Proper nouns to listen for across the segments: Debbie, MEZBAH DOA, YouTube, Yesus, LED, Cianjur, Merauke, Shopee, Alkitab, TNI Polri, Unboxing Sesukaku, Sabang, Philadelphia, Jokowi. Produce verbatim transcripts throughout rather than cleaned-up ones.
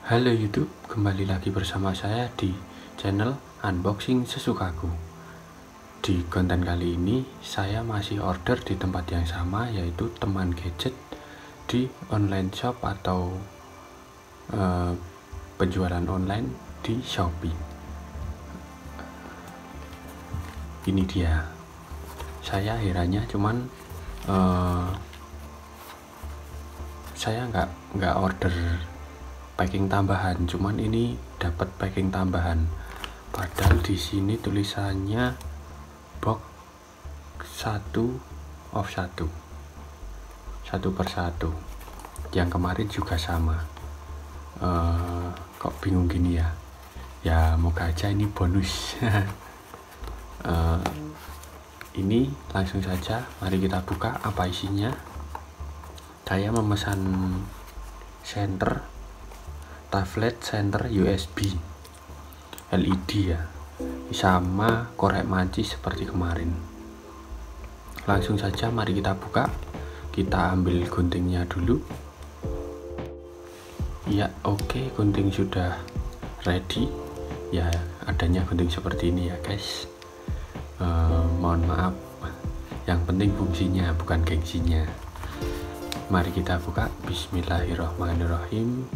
Halo YouTube, kembali lagi bersama saya di channel Unboxing Sesukaku. Di konten kali ini saya masih order di tempat yang sama, yaitu teman gadget di online shop atau eh, penjualan online di Shopee. Ini dia, saya herannya cuman eh, saya nggak nggak order packing tambahan, cuman ini dapat packing tambahan. Padahal di sini tulisannya box satu of satu, satu persatu. Yang kemarin juga sama. Uh, kok bingung gini ya? Ya moga aja ini bonus. uh, ini langsung saja, mari kita buka apa isinya. Saya memesan senter. Tablet senter U S B L E D ya, sama korek manci seperti kemarin. Langsung saja mari kita buka, kita ambil guntingnya dulu ya. Oke, gunting sudah ready ya, adanya gunting seperti ini ya guys. Uh, mohon maaf, yang penting fungsinya bukan gengsinya. Mari kita buka. Bismillahirrahmanirrahim.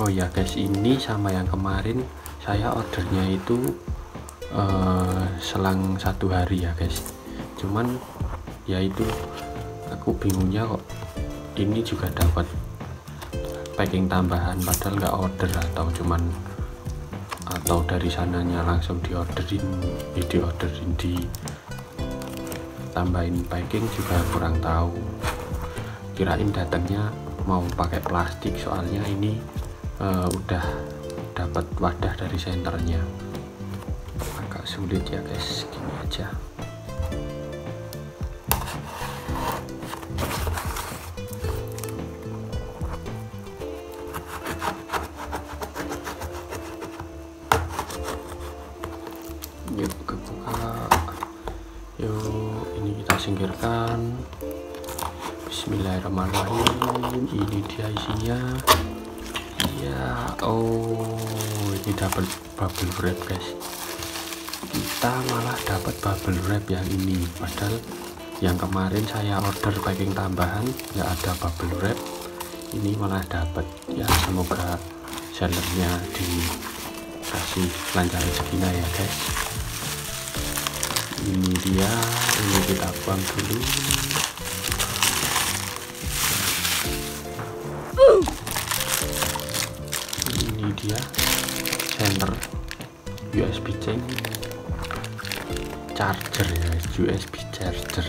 Oh ya guys, ini sama yang kemarin saya ordernya itu uh, selang satu hari ya guys. Cuman ya itu, aku bingungnya kok ini juga dapat packing tambahan, padahal nggak order atau cuman atau dari sananya langsung diorderin, ya diorderin di tambahin packing juga kurang tahu. Kirain datangnya mau pakai plastik, soalnya ini Uh, udah dapat wadah dari senternya. Agak sulit ya guys, gini aja. Yuk kebuka. Yuk, ini kita singkirkan. Bismillahirrahmanirrahim. Ini dia isinya. Ya, oh ini double bubble wrap guys. Kita malah dapat bubble wrap yang ini, padahal yang kemarin saya order packing tambahan nggak ada bubble wrap. Ini malah dapat ya, semoga sellernya dikasih lancar segina ya guys. Ini dia, ini kita buang dulu. Dia senter U S B C charger ya, U S B charger.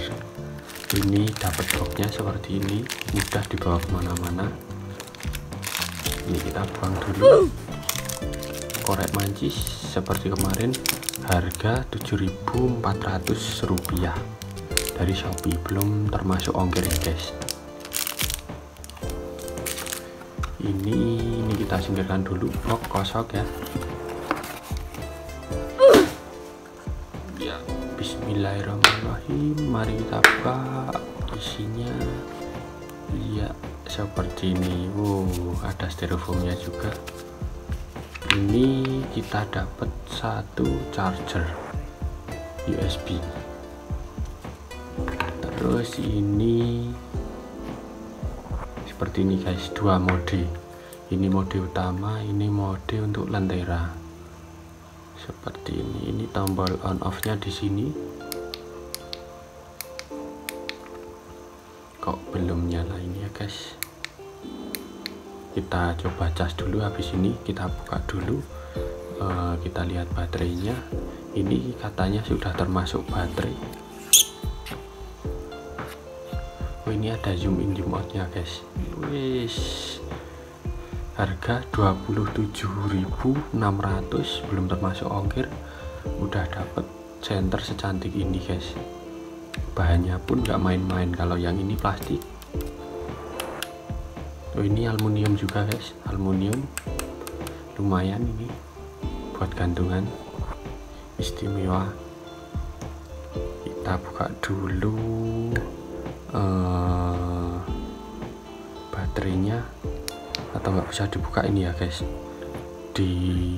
Ini dapat boxnya seperti ini, mudah dibawa kemana-mana. Ini kita buang dulu. Korek mancis seperti kemarin, harga tujuh ribu empat ratus rupiah dari Shopee, belum termasuk ongkir ya guys. Ini, ini kita singkirkan dulu, box kosong ya. Ya, bismillahirrahmanirrahim. Mari kita buka isinya. Ya, seperti ini. Wow, ada styrofoamnya juga. Ini kita dapat satu charger U S B. Terus ini seperti ini guys, dua mode. Ini mode utama, ini mode untuk lentera. Seperti ini, ini tombol on off-nya di sini. Kok belum nyala ini ya guys. Kita coba cas dulu, habis ini kita buka dulu. E, kita lihat baterainya. Ini katanya sudah termasuk baterai. Ini ada zoom in zoom out nya guys. Wis, harga dua puluh tujuh ribu enam ratus, belum termasuk ongkir. Udah dapet senter secantik ini guys, bahannya pun nggak main-main. Kalau yang ini plastik. Oh, ini aluminium juga guys, aluminium lumayan ini buat gantungan, istimewa. Kita buka dulu. Uh, baterainya atau nggak bisa dibuka ini ya guys. Di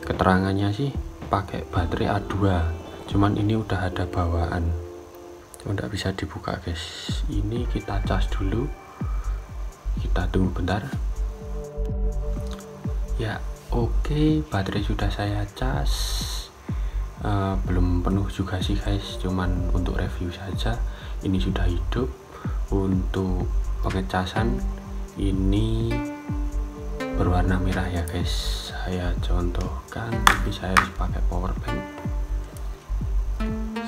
keterangannya sih pakai baterai A dua, cuman ini udah ada bawaan, cuma nggak bisa dibuka guys. Ini kita cas dulu, kita tunggu bentar ya. Oke, baterai sudah saya cas, uh, belum penuh juga sih guys, cuman untuk review saja. Ini sudah hidup. Untuk pengecasan ini berwarna merah ya guys. Saya contohkan, tapi saya harus pakai power bank.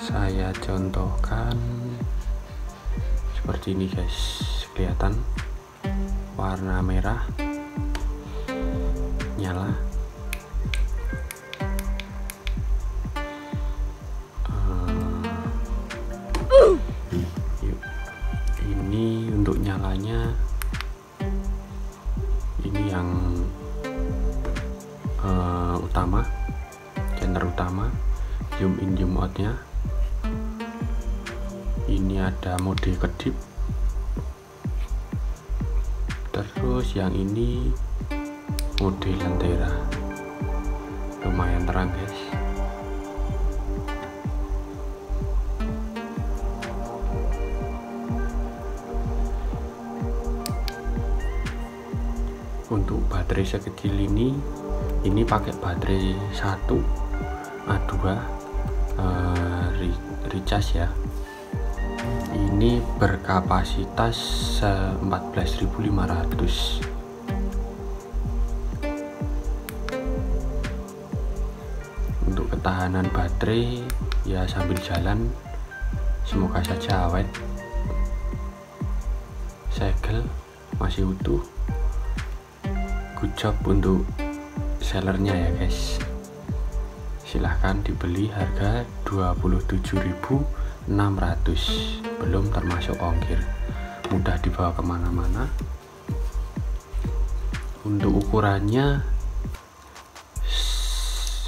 Saya contohkan seperti ini guys, kelihatan warna merah nyala. Uh, yuk. Ini untuk nyalanya, ini yang uh, utama, channel utama, zoom in zoom out nya. Ini ada mode kedip, terus yang ini mode lentera. Lumayan terang guys. Untuk baterai sekecil ini, ini pakai baterai satu A dua uh, recharge ya. Ini berkapasitas empat belas ribu lima ratus. Untuk ketahanan baterai ya, sambil jalan semoga saja awet. Segel masih utuh, good job untuk sellernya ya guys. Silahkan dibeli harga dua puluh tujuh ribu enam ratus, belum termasuk ongkir. Mudah dibawa kemana-mana. Untuk ukurannya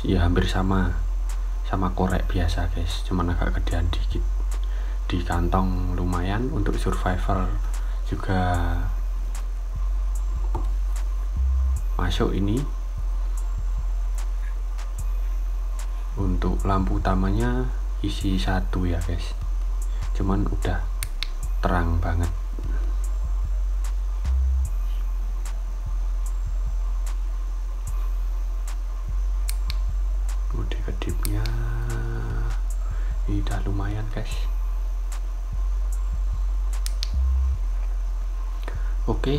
ya hampir sama sama korek biasa guys, cuman agak gedean dikit. Di kantong lumayan, untuk survivor juga masuk ini. Untuk lampu utamanya isi satu ya guys, cuman udah terang banget. Mode kedipnya ini udah lumayan guys. Oke,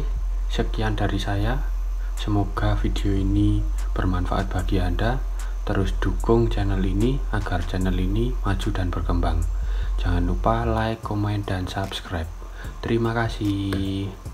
sekian dari saya. Semoga video ini bermanfaat bagi Anda. Terus dukung channel ini agar channel ini maju dan berkembang. Jangan lupa like, komen, dan subscribe. Terima kasih.